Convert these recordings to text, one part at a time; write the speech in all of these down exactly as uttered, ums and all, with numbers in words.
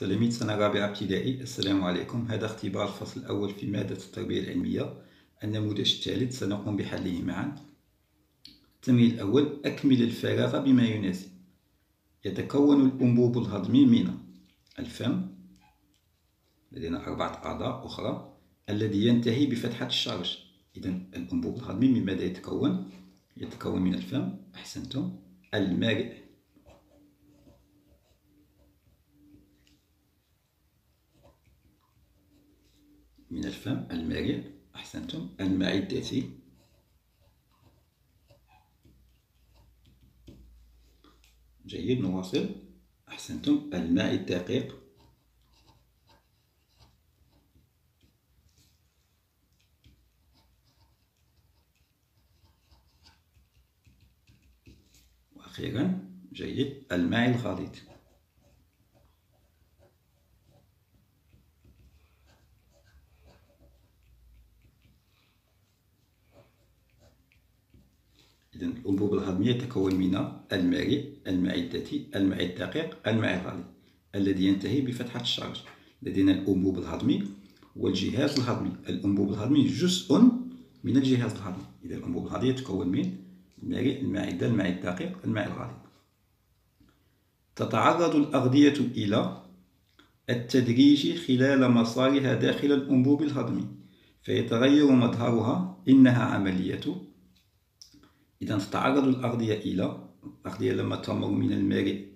تلاميذ سنة رابعة ابتدائي، السلام عليكم. هذا اختبار الفصل الأول في مادة التربية العلمية، النموذج الثالث، سنقوم بحله معا. التمرين الأول: أكمل الفراغ بما يناسب. يتكون الأنبوب الهضمي من الفم، لدينا أربعة أعضاء أخرى، الذي ينتهي بفتحة الشرج. إذن الأنبوب الهضمي من ماذا يتكون؟ يتكون من الفم، أحسنتم، المرء، من الفم المريء، أحسنتم، المعدة، جيد، نواصل، أحسنتم، الماء الدقيق، وأخيرا، جيد، الماء الغليظ. إذن الأنبوب الهضمية تتكون من المريء، المعدة، الماء الدقيق، الماء الغليظ، الذي ينتهي بفتحة الشرج. لدينا الأنبوب الهضمي والجهاز الهضمي. الأنبوب الهضمي جزء من الجهاز الهضمي. إذا الأنبوب الهضمية تتكون من المريء، المعدة، الماء الدقيق، الماء الغليظ. تتعرض الأغذية إلى التدريج خلال مسارها داخل الأنبوب الهضمي، فيتغير مظهرها. إنها عملية. إذا تتعرض الأغذية إلى الأغذية لما تمر من المريء،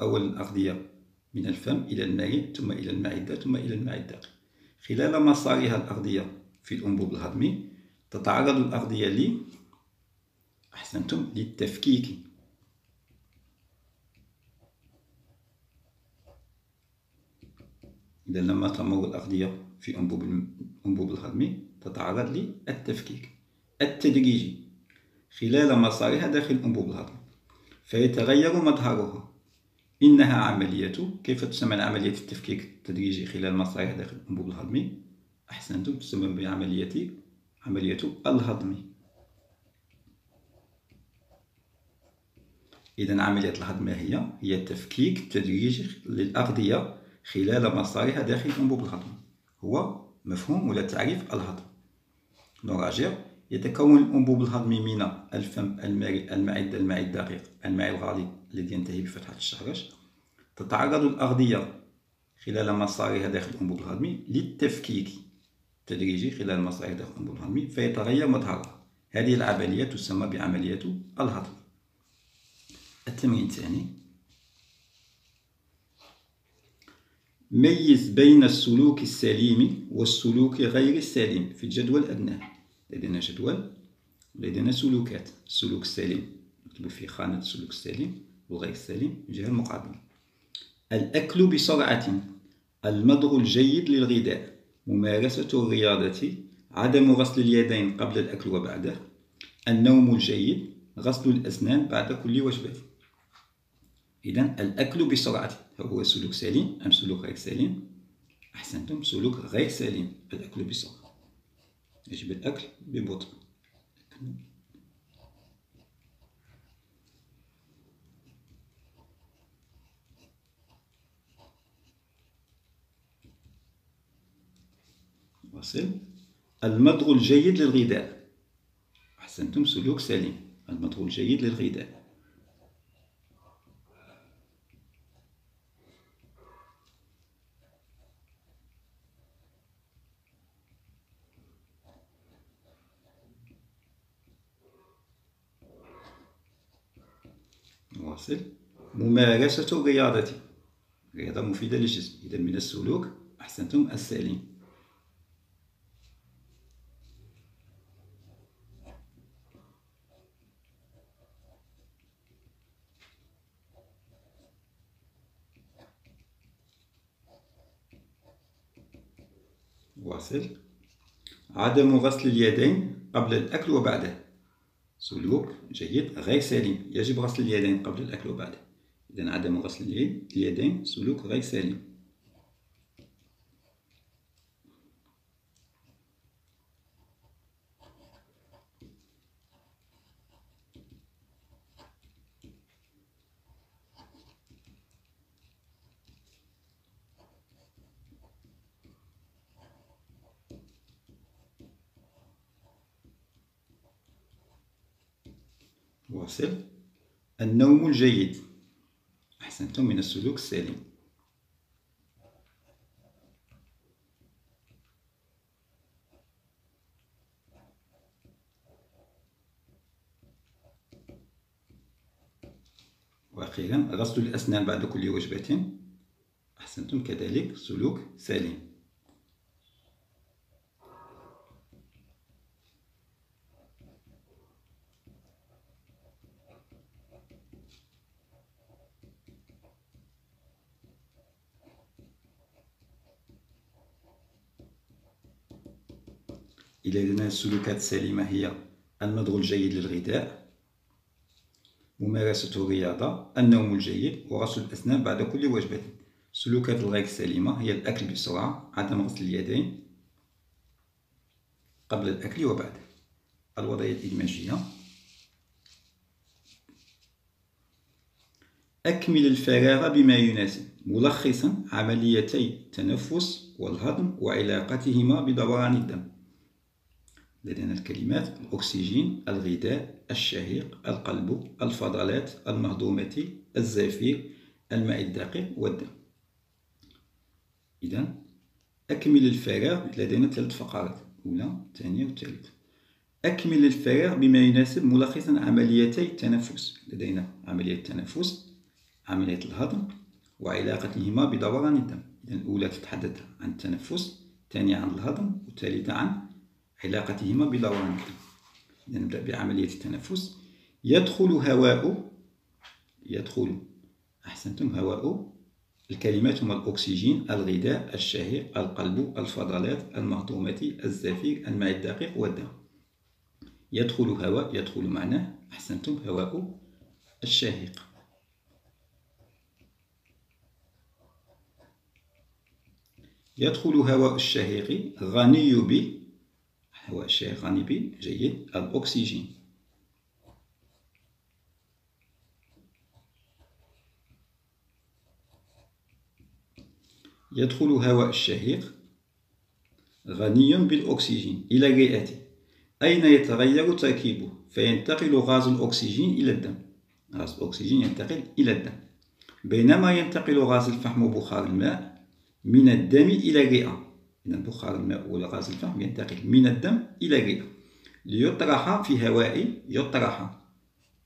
أول الأغذية من الفم إلى المريء، ثم إلى المعدة، ثم إلى الماء الدقيق. خلال مسارها الأغذية في الأنبوب الهضمي تتعرض الأغذية ل أحسنتم للتفكيك. إذا لما تمر الأغذية في أنبوب الأنبوب الهضمي تتعرض للتفكيك التدريجي خلال مسارها داخل الأنبوب الهضمي، فيتغير مظهرها. إنها عملية. كيف تسمى عملية التفكيك التدريجي خلال مسارها داخل الأنبوب الهضمي؟ أحسنتم، تسمى بعملية عملية الهضم. إذن عملية الهضم هي هي التفكيك التدريجي للأغذية خلال مسارها داخل الأنبوب الهضمي. هو مفهوم ولا تعريف الهضم؟ نراجع. يتكون الأنبوب الهضمي من الفم، المريء، المعدة، الماء الدقيق، الماء الغليظ، الذي ينتهي بفتحة الشرج. تتعرض الأغذية خلال مسارها داخل الأنبوب الهضمي للتفكيك التدريجي خلال مسارها داخل الأنبوب الهضمي، فيتغير مظهرها. هذه العملية تسمى بعملية الهضم. التمرين الثاني: ميز بين السلوك السليم والسلوك غير السليم في الجدول الأدنى. لدينا جدول، لدينا سلوكات، السلوك السليم نكتب في خانة السلوك السليم، والغير السليم الجهة المقابلة. الأكل بسرعة، المضغ الجيد للغذاء، ممارسة الرياضة، عدم غسل اليدين قبل الأكل وبعده، النوم الجيد، غسل الأسنان بعد كل وجبة. إذن الأكل بسرعة هو سلوك سليم أم سلوك غير سليم؟ أحسنتم، سلوك غير سليم، الأكل بسرعة. يجب الأكل ببطء. واصل. المضغ الجيد للغذاء، أحسنتم، سلوك سليم، المضغ الجيد للغذاء. واصل. ممارسة الرياضة، رياضة مفيدة للجسم، إذا من السلوك أحسنتم السليم. واصل. عدم غسل اليدين قبل الأكل وبعده، سلوك جيد غير سليم، يجب غسل اليدين قبل الأكل وبعده. إذن عدم غسل اليدين سلوك غير سليم. واصل. النوم الجيد، أحسنتم، من السلوك السليم. وأخيرا غسل الأسنان بعد كل وجبة، أحسنتم، كذلك سلوك سليم. إلى لدينا السلوكات السليمة هي النظر الجيد للغذاء، ممارسة الرياضة، النوم الجيد، وغسل الأسنان بعد كل وجبة. السلوكات الغير السليمة هي الأكل بسرعة، عدم غسل اليدين قبل الأكل وبعده، الوضعية الإدماجية. أكمل الفراغ بما يناسب، ملخصا عمليتي التنفس والهضم وعلاقتهما بدوران الدم. لدينا الكلمات: الأكسجين، الغذاء، الشهيق، القلب، الفضلات، المهضومة، الزفير، الماء الدافئ، والدم. إذا أكمل الفراغ، لدينا ثلاث فقرات، أولى ثانية وثالثة. أكمل الفراغ بما يناسب ملخصا عمليتي التنفس، لدينا عملية التنفس، عملية الهضم، وعلاقتهما بدوران الدم. إذا الأولى تتحدث عن التنفس، الثانية عن الهضم، والثالثة عن علاقتهما بدوران الدم. نبدأ بعملية التنفس. يدخل هواء، يدخل، أحسنتم، هواء. الكلمات هما الأكسجين، الغذاء، الشهيق، القلب، الفضلات، المهضومة، الزفير، الماء الدقيق، والدم. يدخل هواء، يدخل معناه، أحسنتم، هواء الشهيق. يدخل هواء الشهيق غني ب، هو الشيء غني ب، جيد، الأكسجين. يدخل هواء الشهيق غني بالأكسجين إلى الرئة، أين يتغير تركيبه فينتقل غاز الأكسجين إلى الدم. غاز الأكسجين ينتقل إلى الدم، بينما ينتقل غاز الفحم وبخار الماء من الدم إلى الرئة. إذا بخار الماء وغاز الفحم ينتقل من الدم إلى الرئة ليطرح في هواء، يطرح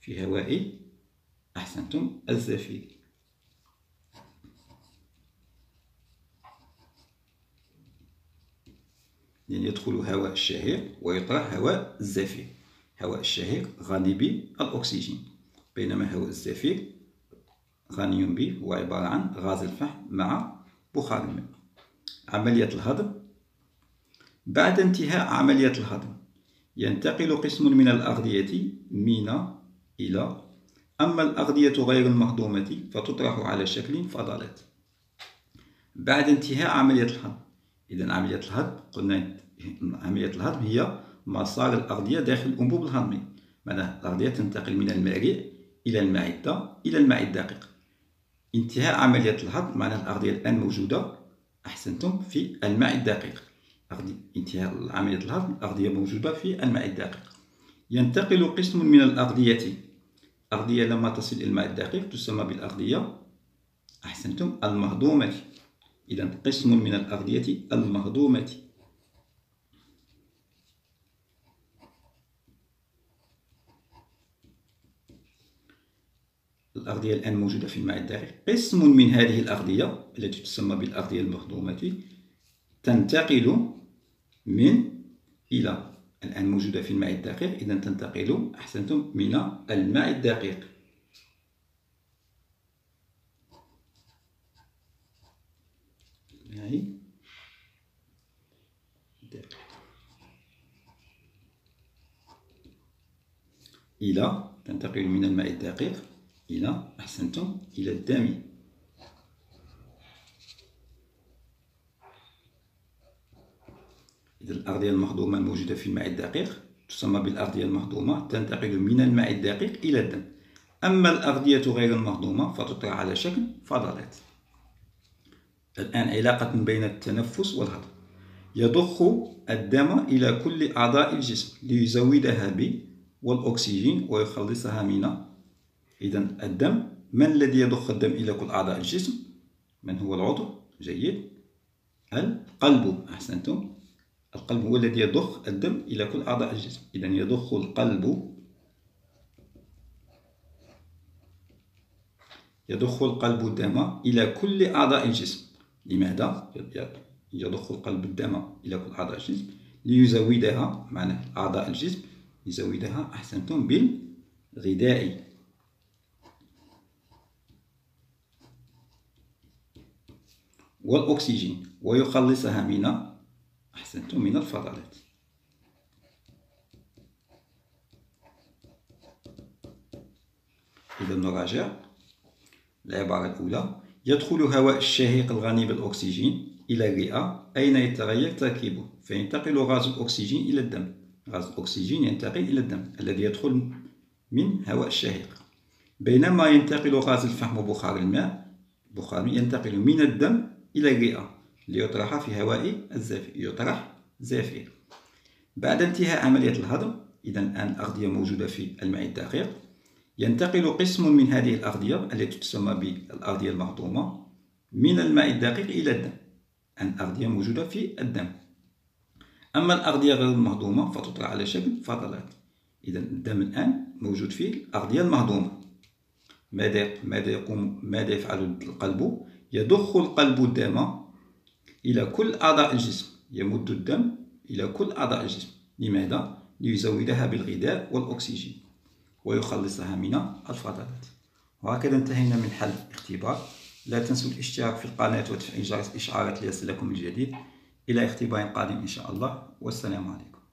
في هواء، أحسنتم، الزفير. يعني يدخل هواء الشهيق ويطرح هواء الزفير. هواء الشهيق غني بالأكسجين، بينما هواء الزفير غني به، هو عبارة عن غاز الفحم مع بخار الماء. عملية الهضم. بعد انتهاء عملية الهضم ينتقل قسم من الأغذية من إلى، أما الأغذية غير المهضومة فتطرح على شكل فضلات. بعد انتهاء عملية الهضم، إذا عملية الهضم قلنا عملية الهضم هي مسار الأغذية داخل الأنبوب الهضمي، معناها الأغذية تنتقل من المريء إلى المعدة إلى الماء الدقيق. انتهاء عملية الهضم معناها الأغذية الآن موجودة، أحسنتم، في الماء الدقيق. انتهاء عملية الهضم الأغذية موجودة في الماء الدقيق. ينتقل قسم من الأغذية، الأغذية لما تصل إلى الماء الدقيق تسمى بالأغذية، أحسنتم، المهضومة. إذا قسم من الأغذية المهضومة. الأغذية الآن موجودة في الماء الدقيق. قسم من هذه الأغذية التي تسمى بالأغذية المهضومة تنتقل من إلى، الآن موجودة في الماء الدقيق، إذا تنتقل، أحسنتم، من الماء الدقيق. إلى تنتقل من الماء الدقيق إلى، أحسنتم، إلى الدم. إذا الأغذية المهضومة الموجودة في الماء الدقيق تسمى بالأغذية المهضومة، تنتقل من الماء الدقيق إلى الدم. أما الأغذية غير المهضومة فتطرح على شكل فضلات. الآن علاقة بين التنفس والهضم. يضخ الدم إلى كل أعضاء الجسم ليزودها ب والأكسجين ويخلصها منا. إذن الدم، من الذي يضخ الدم إلى كل أعضاء الجسم؟ من هو العضو؟ جيد، القلب. أحسنتم، القلب هو الذي يضخ الدم إلى كل أعضاء الجسم. إذن يضخ القلب يضخ القلب الدم إلى كل أعضاء الجسم. لماذا يضخ القلب الدم إلى كل أعضاء الجسم؟ ليزودها، معنى أعضاء الجسم يزودها. أحسنتم، بالغذاء. والأكسجين ويخلصها من، أحسنتم، من الفضلات. إذا نراجع العبارة الأولى: يدخل هواء الشهيق الغني بالأكسجين إلى الرئة أين يتغير تركيبه فينتقل غاز الأكسجين إلى الدم. غاز الأكسجين ينتقل إلى الدم الذي يدخل من هواء الشهيق، بينما ينتقل غاز الفحم وبخار الماء بخار ينتقل من الدم إلى الرئة ليطرح في هواء الزافي، يطرح زافي. بعد انتهاء عملية الهضم، إذا الآن الأغذية موجودة في الماء الدقيق، ينتقل قسم من هذه الأغذية التي تسمى بالأغذية المهضومة من الماء الدقيق إلى الدم. الأغذية موجودة في الدم. أما الأغذية غير المهضومة فتطرح على شكل فضلات. إذا الدم الآن موجود فيه الأغذية المهضومة. ماذا يقوم ماذا يفعل القلب؟ يضخ القلب الدم إلى كل أعضاء الجسم، يمد الدم إلى كل أعضاء الجسم. لماذا؟ ليزودها بالغذاء والأكسجين ويخلصها من الفضلات. وهكذا انتهينا من حل الاختبار. لا تنسوا الاشتراك في القناة وتفعيل جرس الإشعارات ليصلكم الجديد. إلى اختبار قادم إن شاء الله، والسلام عليكم.